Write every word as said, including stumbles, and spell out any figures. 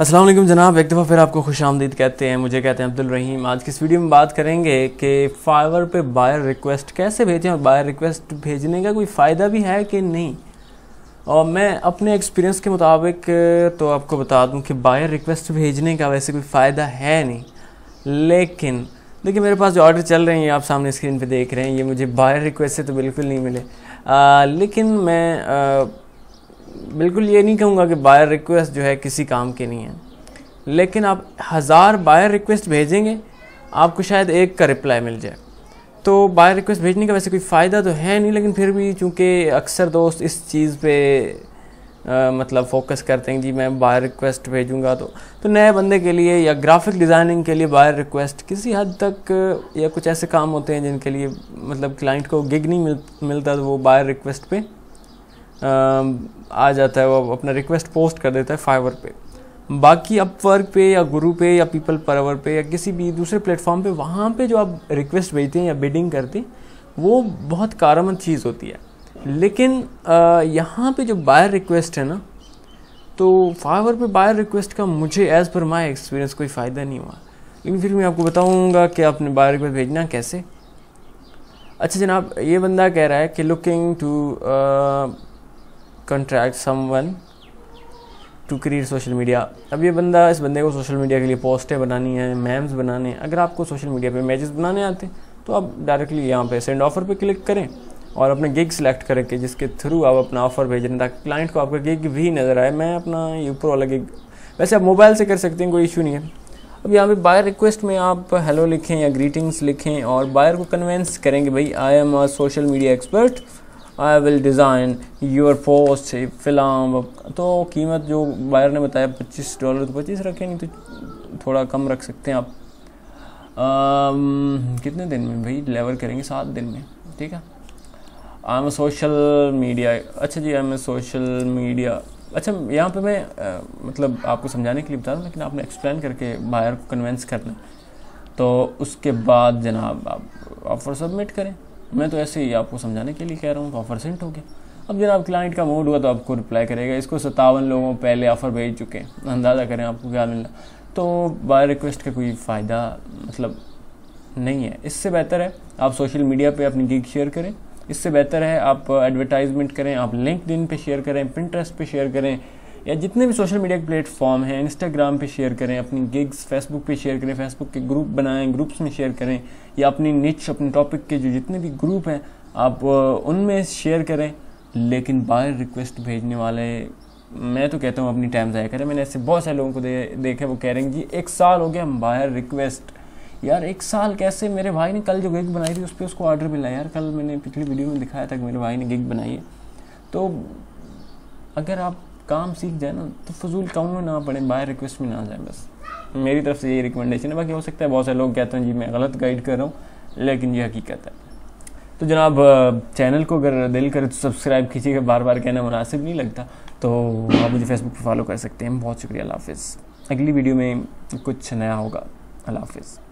अस्सलाम वालेकुम जनाब, एक दफ़ा फिर आपको खुश आमदीद कहते हैं। मुझे कहते हैं अब्दुल रहीम। आज की इस वीडियो में बात करेंगे कि फाइवर पे बायर रिक्वेस्ट कैसे भेजें और बायर रिक्वेस्ट भेजने का कोई फ़ायदा भी है कि नहीं। और मैं अपने एक्सपीरियंस के मुताबिक तो आपको बता दूं कि बायर रिक्वेस्ट भेजने का वैसे कोई फ़ायदा है नहीं, लेकिन देखिए मेरे पास जो ऑर्डर चल रहे हैं आप सामने स्क्रीन पर देख रहे हैं, ये मुझे बायर रिक्वेस्ट से तो बिल्कुल नहीं मिले। आ, लेकिन मैं आ, बिल्कुल ये नहीं कहूँगा कि बायर रिक्वेस्ट जो है किसी काम के नहीं है, लेकिन आप हज़ार बायर रिक्वेस्ट भेजेंगे आपको शायद एक का रिप्लाई मिल जाए। तो बायर रिक्वेस्ट भेजने का वैसे कोई फ़ायदा तो है नहीं, लेकिन फिर भी चूँकि अक्सर दोस्त इस चीज़ पे आ, मतलब फोकस करते हैं जी मैं बायर रिक्वेस्ट भेजूँगा तो तो नए बंदे के लिए या ग्राफिक डिज़ाइनिंग के लिए बायर रिक्वेस्ट किसी हद तक, या कुछ ऐसे काम होते हैं जिनके लिए मतलब क्लाइंट को गिग नहीं मिल, मिलता तो वो बायर रिक्वेस्ट पर आ जाता है, वो अपना रिक्वेस्ट पोस्ट कर देता है फाइवर पे। बाकी अपवर्क पे या गुरु पे या पीपल परवर पे या किसी भी दूसरे प्लेटफॉर्म पे, वहाँ पे जो आप रिक्वेस्ट भेजते हैं या बिडिंग करते हैं वो बहुत कारगर चीज़ होती है। लेकिन यहाँ पे जो बायर रिक्वेस्ट है ना, तो फाइवर पे बायर रिक्वेस्ट का मुझे एज़ पर माई एक्सपीरियंस कोई फ़ायदा नहीं हुआ। लेकिन फिर मैं आपको बताऊँगा कि आपने बायर रिक्वेस्ट भेजना कैसे। अच्छा जनाब, ये बंदा कह रहा है कि looking to contract someone to create social media. अब ये बंदा, इस बंदे को सोशल मीडिया के लिए पोस्टें बनानी है, मैम्स बनाने हैं। अगर आपको सोशल मीडिया पे मैचेस बनाने आते तो आप डायरेक्टली यहाँ पे सेंड ऑफ़र पे क्लिक करें और अपने गिग सेलेक्ट करें कि जिसके थ्रू आप अपना ऑफ़र भेज रहे हैं, ताकि क्लाइंट को आपका गिग भी नज़र आए। मैं अपना ये ऊपर वाला गिग वैसे आप मोबाइल से कर सकते हैं, कोई इशू नहीं है। अब यहाँ पर बायर रिक्वेस्ट में आप हेलो लिखें या ग्रीटिंग्स लिखें और बायर को कन्वेंस करेंगे भाई I am a social media expert, I will design your post film. तो कीमत जो बायर ने बताया पच्चीस डॉलर, तो पच्चीस रखें, नहीं तो थोड़ा कम रख सकते हैं आप। आम, कितने दिन में भाई डिलीवर करेंगे? सात दिन में, ठीक है। आई एम सोशल मीडिया, अच्छा जी आई एम सोशल मीडिया। अच्छा यहाँ पे मैं आ, मतलब आपको समझाने के लिए बता रहा हूँ, लेकिन आपने एक्सप्लेन करके बायर को कन्वेंस करना। तो उसके बाद जनाब आप ऑफ़र सबमिट करें। मैं तो ऐसे ही आपको समझाने के लिए कह रहा हूँ। तो ऑफ़र सेंट हो गया। अब जनाब क्लाइंट का मूड हुआ तो आपको रिप्लाई करेगा। इसको सत्तावन लोगों पहले ऑफ़र भेज चुके हैं, अंदाज़ा करें आपको क्या मिला। तो बायर रिक्वेस्ट का कोई फ़ायदा मतलब नहीं है। इससे बेहतर है आप सोशल मीडिया पे अपनी गिग शेयर करें। इससे बेहतर है आप एडवर्टाइजमेंट करें, आप लिंक इन पे शेयर करें, प्रिंट्रेस पे शेयर करें, या जितने भी सोशल मीडिया के प्लेटफॉर्म हैं इंस्टाग्राम पे शेयर करें, अपनी गिग्स फेसबुक पे शेयर करें, फेसबुक के ग्रुप बनाएं, ग्रुप्स में शेयर करें, या अपनी निच अपने टॉपिक के जो जितने भी ग्रुप हैं आप उनमें शेयर करें। लेकिन बायर रिक्वेस्ट भेजने वाले, मैं तो कहता हूँ अपनी टाइम ज़ाया करें। मैंने ऐसे बहुत सारे लोगों को दे, देखे वो कह रहे हैं जी एक साल हो गया हम बायर रिक्वेस्ट। यार एक साल कैसे? मेरे भाई ने कल जो गिग बनाई थी उस पर उसको ऑर्डर मिला। यार कल मैंने पिछली वीडियो में दिखाया था कि मेरे भाई ने गिग बनाई है। तो अगर आप काम सीख जाए ना तो फजूल काम में ना पड़े, बायर रिक्वेस्ट में ना जाए। बस मेरी तरफ से यही रिकमेंडेशन है। बाकी हो सकता है बहुत सारे लोग कहते हैं जी मैं गलत गाइड कर रहा हूँ, लेकिन ये हकीकत है। तो जनाब चैनल को अगर दिल करे तो सब्सक्राइब कीजिएगा, बार बार कहना मुनासिब नहीं लगता। तो आप मुझे फेसबुक पर फॉलो कर सकते हैं। बहुत शुक्रिया, अल्लाह हाफिज़। अगली वीडियो में कुछ नया होगा। अल्लाह हाफिज़।